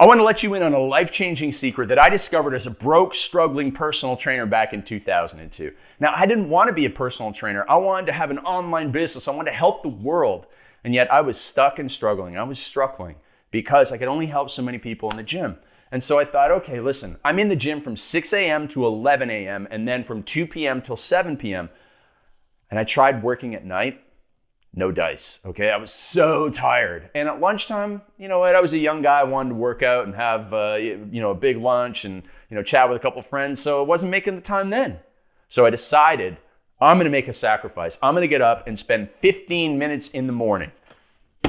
I want to let you in on a life-changing secret that I discovered as a broke, struggling personal trainer back in 2002. Now, I didn't want to be a personal trainer. I wanted to have an online business. I wanted to help the world. And yet I was stuck and struggling. I was struggling because I could only help so many people in the gym. And so I thought, okay, listen, I'm in the gym from 6 a.m. to 11 a.m. and then from 2 p.m. till 7 p.m. And I tried working at night. No dice, okay? I was so tired. And at lunchtime, you know what? I was a young guy. I wanted to work out and have, a big lunch and, chat with a couple of friends. So I wasn't making the time then. So I decided I'm going to make a sacrifice. I'm going to get up and spend 15 minutes in the morning.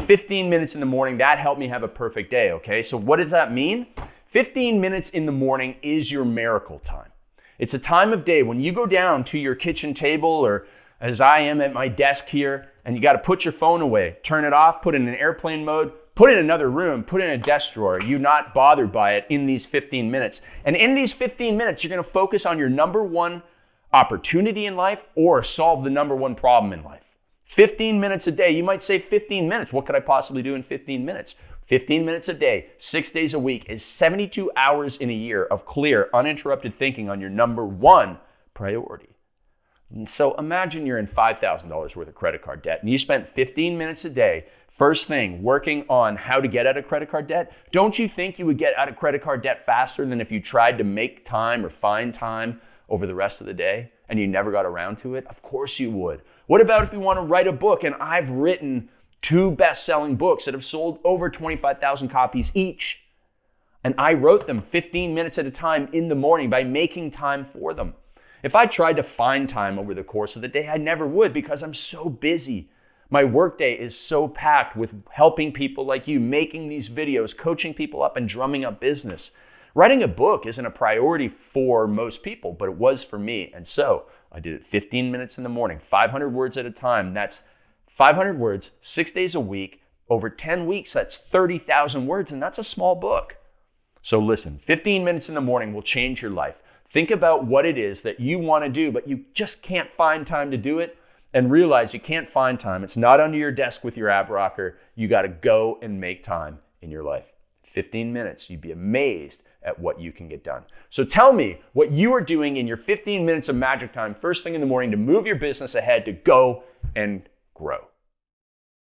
15 minutes in the morning, that helped me have a perfect day, okay? So what does that mean? 15 minutes in the morning is your miracle time. It's a time of day when you go down to your kitchen table, or as I am at my desk here, and you got to put your phone away, turn it off, put it in airplane mode, put it in another room, put it in a desk drawer. You're not bothered by it in these 15 minutes. And in these 15 minutes, you're going to focus on your number one opportunity in life or solve the number one problem in life. 15 minutes a day. You might say 15 minutes. What could I possibly do in 15 minutes? 15 minutes a day, 6 days a week is 72 hours in a year of clear, uninterrupted thinking on your number one priority. And so imagine you're in $5,000 worth of credit card debt and you spent 15 minutes a day, first thing, working on how to get out of credit card debt. Don't you think you would get out of credit card debt faster than if you tried to make time or find time over the rest of the day and you never got around to it? Of course you would. What about if you want to write a book? And I've written 2 best-selling books that have sold over 25,000 copies each. And I wrote them 15 minutes at a time in the morning by making time for them. If I tried to find time over the course of the day, I never would because I'm so busy. My workday is so packed with helping people like you, making these videos, coaching people up, and drumming up business. Writing a book isn't a priority for most people, but it was for me. And so I did it 15 minutes in the morning, 500 words at a time. That's 500 words, 6 days a week, over 10 weeks, that's 30,000 words, and that's a small book. So listen, 15 minutes in the morning will change your life. Think about what it is that you want to do, but you just can't find time to do it, and realize you can't find time. It's not under your desk with your app rocker. You got to go and make time in your life. 15 minutes, you'd be amazed at what you can get done. So tell me what you are doing in your 15 minutes of magic time, first thing in the morning, to move your business ahead, to go and grow.